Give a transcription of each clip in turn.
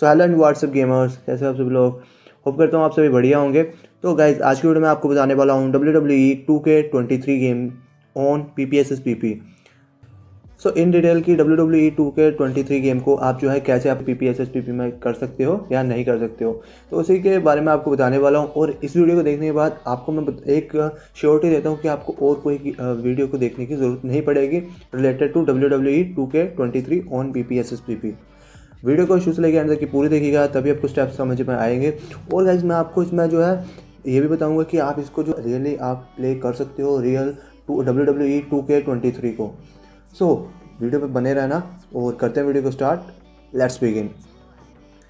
So hello and what's up gamers, कैसे आप सभी लोग। होप करता हूँ आप सभी बढ़िया होंगे। तो गाइज आज की वीडियो में आपको बताने वाला हूँ WWE 2K23 game on PPSSPP। So in detail की WWE 2K23 गेम को आप जो है कैसे आप PPSSPP में कर सकते हो या नहीं कर सकते हो, तो उसी के बारे में आपको बताने वाला हूँ। और इस वीडियो को देखने के बाद आपको मैं एक श्योरिटी देता हूँ कि आपको और कोई वीडियो को देखने की ज़रूरत नहीं पड़ेगी related to WWE 2K23 on PPSSPP। Video को शुरू से लेकर अंदर की पूरी देखिएगा, तभी आपको स्टेप्स समझ में आएंगे। और गाइज मैं आपको इसमें जो है ये भी बताऊँगा कि आप इसको जो रियली आप प्ले कर सकते हो रियल टू WWE 2K23 को। सो वीडियो पे बने रहना और करते हैं वीडियो को start. Let's begin.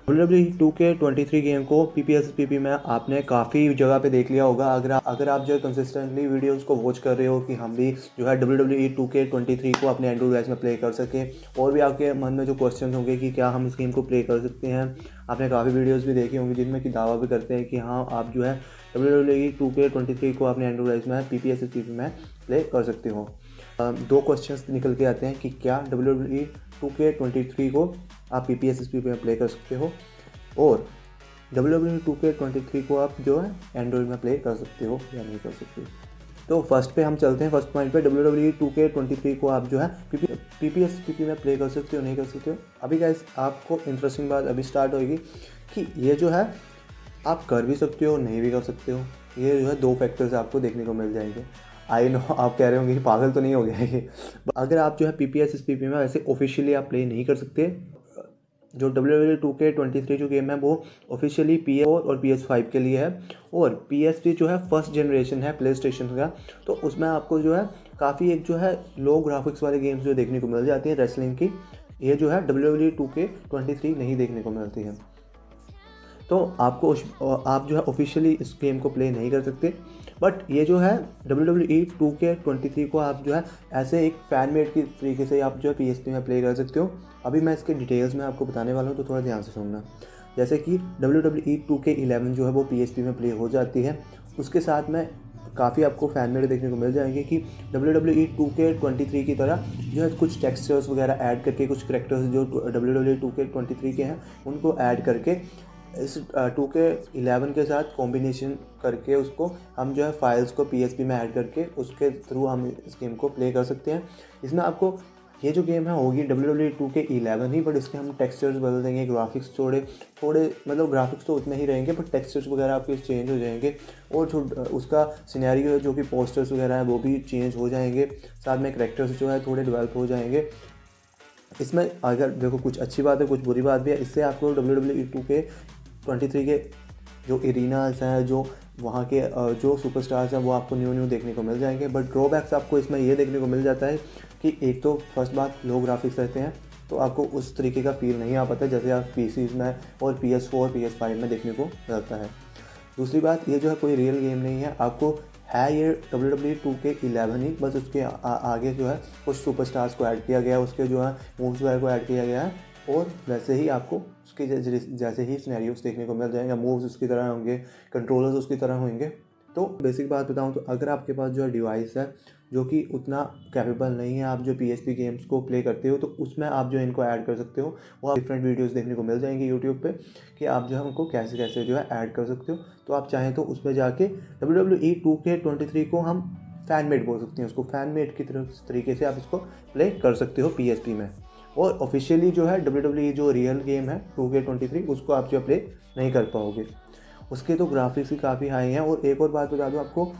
WWE 2K23 game को PPSSPP में आपने काफ़ी जगह पे देख लिया होगा। अगर आप जो है कंसिस्टेंटली वीडियोस को वॉच कर रहे हो कि हम भी जो है WWE 2K23 को अपने एंड्रॉइड डिवाइस में प्ले कर सकें, और भी आपके मन में जो क्वेश्चन होंगे कि क्या हम इस गेम को प्ले कर सकते हैं, आपने काफ़ी वीडियोस भी देखी होंगी जिनमें कि दावा भी करते हैं कि हाँ आप जो है WWE 2K23 को अपने एंड्रॉइड डिवाइस में PPSSPP में प्ले कर सकते हो। दो क्वेश्चंस निकल के आते हैं कि क्या WWE 2K23 को आप PPSSPP में प्ले कर सकते हो और WWE 2K23 को आप जो है एंड्रॉइड में प्ले कर सकते हो या नहीं कर सकते। तो फर्स्ट पे हम चलते हैं, फर्स्ट पॉइंट पे WWE 2K23 को आप जो है PPSSPP में प्ले कर सकते हो नहीं कर सकते हो। अभी गाइस आपको इंटरेस्टिंग बात अभी स्टार्ट होगी कि ये जो है आप कर भी सकते हो नहीं भी कर सकते हो। ये जो है दो फैक्टर्स आपको देखने को मिल जाएंगे। आई नो आप कह रहे होंगे कि पागल तो नहीं हो गया ये। अगर आप जो है PPSSPP में वैसे ऑफिशियली आप प्ले नहीं कर सकते, जो WWE 2K23 जो गेम है वो ऑफिशियली PS4 और PS5 के लिए है, और PS3 जो है फर्स्ट जनरेशन है PlayStation का, तो उसमें आपको जो है काफ़ी एक जो है लो ग्राफिक्स वाले गेम्स जो देखने को मिल जाती हैं रेसलिंग की। ये जो है WWE 2K23 नहीं देखने को मिलती है, तो आपको आप जो है ऑफिशियली इस गेम को प्ले नहीं कर सकते। बट ये जो है WWE 2K23 को आप जो है ऐसे एक फैन मेड की तरीके से आप जो है PS3 में प्ले कर सकते हो। अभी मैं इसके डिटेल्स में आपको बताने वाला हूँ, तो थोड़ा ध्यान से सुनना। जैसे कि WWE 2K11 जो है वो PS3 में प्ले हो जाती है, उसके साथ में काफ़ी आपको फैन मेड देखने को मिल जाएंगे कि WWE 2K23 की तरह जो है कुछ टेक्सचर्स वगैरह ऐड करके, कुछ करैक्टर्स जो WWE 2K23 के हैं उनको ऐड करके इस 2K11 के साथ कॉम्बिनेशन करके उसको हम जो है फाइल्स को PSP में ऐड करके उसके थ्रू हम इस गेम को प्ले कर सकते हैं। इसमें आपको ये जो गेम है होगी WWE 2K11 ही, बट इसके हम टेक्सचर्स बदल देंगे, ग्राफिक्स थोड़े मतलब ग्राफिक्स तो उतने ही रहेंगे बट टेक्सचर्स वगैरह आपके चेंज हो जाएंगे, और जो उसका सिनेरियो है जो कि पोस्टर्स वगैरह है वो भी चेंज हो जाएंगे, साथ में करैक्टर्स जो है थोड़े डेवलप हो जाएंगे। इसमें अगर देखो कुछ अच्छी बात है कुछ बुरी बात भी है। इससे आपको WWE 2K23 के जो एरिनाज हैं, जो वहाँ के जो सुपरस्टार्स हैं वो आपको न्यू देखने को मिल जाएंगे। बट ड्रॉबैक्स आपको इसमें ये देखने को मिल जाता है कि एक तो फर्स्ट बात लो ग्राफिक्स रहते हैं, तो आपको उस तरीके का फील नहीं आ पाता जैसे आप PCs में और PS4 PS5 में देखने को मिलता है। दूसरी बात, ये जो है कोई रियल गेम नहीं है, आपको है ये WWE 2K11 ही, बस उसके आगे जो है कुछ सुपरस्टार्स को ऐड किया गया है, उसके जो है मूव्स वगैरह को ऐड किया गया है, और वैसे ही आपको उसके जैसे ही सिनेरियोस देखने को मिल जाएंगे, मूव्स उसकी तरह होंगे, कंट्रोलर्स उसकी तरह होंगे। तो बेसिक बात बताऊं तो अगर आपके पास जो है डिवाइस है जो कि उतना कैपेबल नहीं है, आप जो PSP गेम्स को प्ले करते हो, तो उसमें आप जो इनको ऐड कर सकते हो। वो डिफरेंट वीडियोस देखने को मिल जाएंगे यूट्यूब पे कि आप जो है उनको कैसे कैसे जो है ऐड कर सकते हो। तो आप चाहें तो उसमें जाके WWE 2K23 को हम फैन मेड बोल सकते हैं, उसको फैन मेड की तरीके से आप इसको प्ले कर सकते हो PSP में। और ऑफिशियली जो है WWE जो रियल गेम है 2K23 उसको आप जो प्ले नहीं कर पाओगे। उसके तो ग्राफिक्स भी काफ़ी हाई हैं। और एक और बात बता दूँ आपको,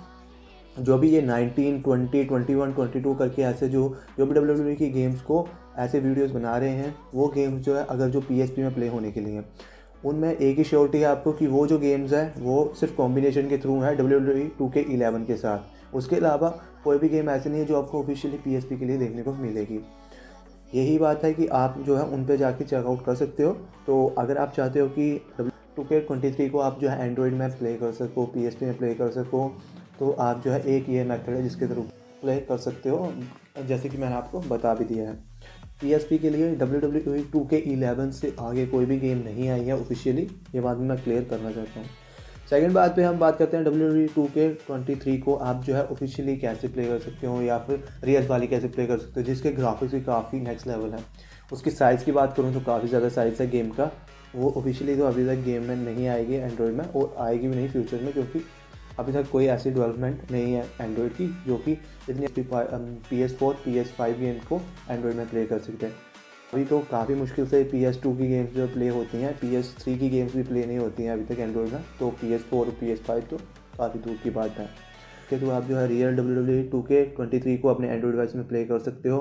जो भी ये 19, 20, 21, 22 करके ऐसे जो भी WWE की गेम्स को ऐसे वीडियोस बना रहे हैं, वो गेम्स जो है अगर जो PSP में प्ले होने के लिए उनमें एक ही श्योरिटी है आपको कि वो जो गेम्स हैं वो सिर्फ कॉम्बिनेशन के थ्रू है WWE 2K11 के साथ। उसके अलावा कोई भी गेम ऐसे नहीं है जो आपको ऑफिशियली PSP के लिए देखने को मिलेगी। यही बात है कि आप जो है उन पर जाके चेकआउट कर सकते हो। तो अगर आप चाहते हो कि 2K23 को आप जो है एंड्रॉइड में प्ले कर सको, PSP में प्ले कर सको, तो आप जो है एक ये मेथड है जिसके थ्रू प्ले कर सकते हो, जैसे कि मैंने आपको बता भी दिया है। PSP के लिए WWE 2K11 से आगे कोई भी गेम नहीं आई है ऑफिशियली, ये बात मैं क्लियर करना चाहता हूँ। सेकंड बात पे हम बात करते हैं WWE 2K23 को आप जो है ऑफिशियली कैसे प्ले कर सकते हो या फिर रियल वाली कैसे प्ले कर सकते हो, जिसके ग्राफिक्स भी काफ़ी नेक्स्ट लेवल है। उसकी साइज़ की बात करूँ तो काफ़ी ज़्यादा साइज़ है गेम का। वो ऑफिशियली तो अभी तक गेम में नहीं आएगी एंड्रॉयड में, और आएगी भी नहीं फ्यूचर में, क्योंकि अभी तक कोई ऐसी डेवलपमेंट नहीं है एंड्रॉयड की जो कि इतनी PS4 PS5 गेम को एंड्रॉयड में प्ले कर सकते हैं। अभी तो काफ़ी मुश्किल से PS2 की गेम्स जो प्ले होती हैं, PS3 की गेम्स भी प्ले नहीं होती हैं अभी तक एंड्रॉयड में, तो PS4 और PS5 तो काफ़ी दूर की बात है। कि तो आप जो है रियल WWE 2K23 को अपने एंड्रॉयड डिवाइस में प्ले कर सकते हो।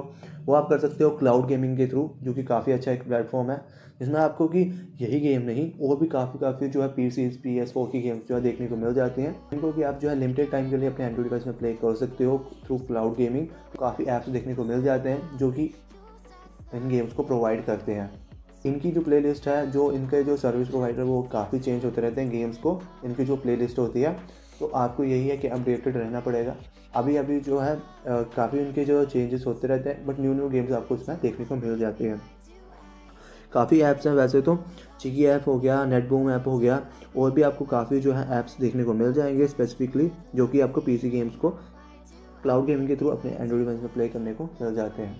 वो आप कर सकते हो क्लाउड गेमिंग के थ्रू, जो कि काफ़ी अच्छा एक प्लेटफॉर्म है, जिसमें आपको कि यही गेम नहीं और भी काफ़ी जो है PS4 की गेम्स जो है देखने को मिल जाती हैं, जिनको कि आप जो है लिमिटेड टाइम के लिए अपने एंड्रॉयड डिवाइस में प्ले कर सकते हो थ्रू क्लाउड गेमिंग। काफ़ी ऐप्स देखने को मिल जाते हैं जो कि इन गेम्स को प्रोवाइड करते हैं। इनकी जो प्लेलिस्ट है, जो इनके जो सर्विस प्रोवाइडर, वो काफ़ी चेंज होते रहते हैं गेम्स को, इनकी जो प्लेलिस्ट होती है, तो आपको यही है कि अपडेटेड रहना पड़ेगा। अभी अभी जो है काफ़ी उनके जो चेंजेस होते रहते हैं, बट न्यू गेम्स आपको इसमें देखने को मिल जाते हैं। काफ़ी ऐप्स हैं वैसे तो, चिकी ऐप हो गया, नेटबूम ऐप हो गया, और भी आपको काफ़ी जो है ऐप्स देखने को मिल जाएंगे स्पेसिफिकली, जो कि आपको पीसी गेम्स को क्लाउड गेमिंग के थ्रू अपने एंड्रॉयड डिवाइस में प्ले करने को मिल जाते हैं।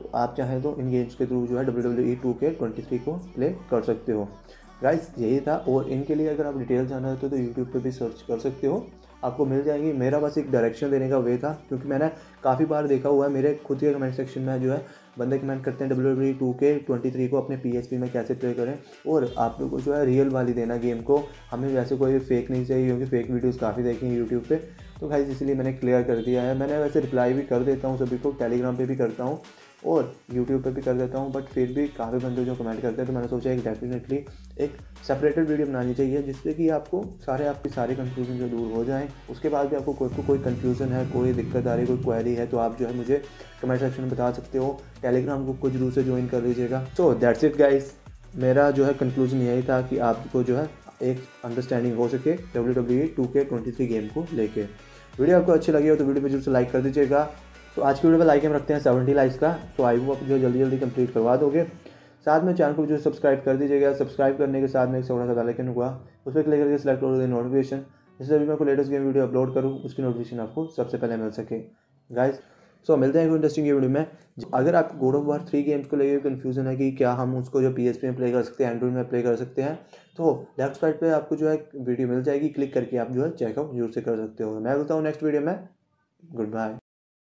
तो आप चाहें तो इन गेम्स के थ्रू जो है WWE 2K23 को प्ले कर सकते हो। गाइस यही था, और इनके लिए अगर आप डिटेल जानना चाहते हो तो यूट्यूब पे भी सर्च कर सकते हो, आपको मिल जाएंगी। मेरा बस एक डायरेक्शन देने का वे था, क्योंकि मैंने काफ़ी बार देखा हुआ है मेरे खुद के कमेंट सेक्शन में जो है बंदे कमेंट करते हैं WWE 2K23 को अपने PSP में कैसे प्ले करें, और आप लोगों को जो है रियल वाली देना गेम को, हमें वैसे कोई फेक नहीं चाहिए, क्योंकि फेक वीडियोस काफ़ी देखी हैं यूट्यूब पे। तो गाइस इसलिए मैंने क्लियर कर दिया है। मैंने वैसे रिप्लाई भी कर देता हूँ सभी को, टेलीग्राम पर भी करता हूँ और यूट्यूब पे भी कर देता हूँ, बट फिर भी काफ़ी बंदे जो कमेंट करते हैं, तो मैंने सोचा एक डेफिनेटली एक सेपरेटेड वीडियो बनानी चाहिए, जिससे कि आपको सारे आपके सारे कंफ्यूजन जो दूर हो जाएं। उसके बाद भी आपको कोई कंफ्यूजन है, कोई दिक्कत आ रही, कोई क्वेरी है, तो आप जो है मुझे कमेंट सेक्शन में बता सकते हो। टेलीग्राम ग्रुप को जरूर से ज्वाइन कर लीजिएगा। सो दैट्स इट गाइस, मेरा जो है कंक्लूजन यही था कि आपको जो है एक अंडरस्टैंडिंग हो सके WWE 2K23 गेम को लेके। वीडियो आपको अच्छी लगी हो तो वीडियो पर जरूर से लाइक कर दीजिएगा। तो आज की वीडियो पर लाइक हम रखते हैं 70 लाइक्स का, तो आई वो आप जो जल्दी जल्दी कंप्लीट करवा दोगे। साथ में चैनल को जो सब्सक्राइब कर दीजिएगा, सब्सक्राइब करने के साथ में एक छोटा सा बेल आइकन हुआ, उस पर क्लिक करके सेलेक्ट कर दो नोटिफिकेशन, जिससे अभी मैं कोई लेटेस्ट गेम वीडियो अपलोड करूँ उसकी नोटिफिकेशन आपको सबसे पहले मिल सके। गाइस सो मिलते हैं कोई इंटरेस्टिंग वीडियो में। अगर आपको गॉड ऑफ वॉर 3 गेम्स को लेकर कन्फ्यूजन है कि क्या हम उसको जो PSP में प्ले कर सकते हैं, एंड्रॉइड में प्ले कर सकते हैं, तो लेफ्ट साइड पर आपको जो है वीडियो मिल जाएगी, क्लिक करके आप जो है चेकआउट जरूर से कर सकते हो। मैं बोलता हूँ नेक्स्ट वीडियो में, गुड बाय।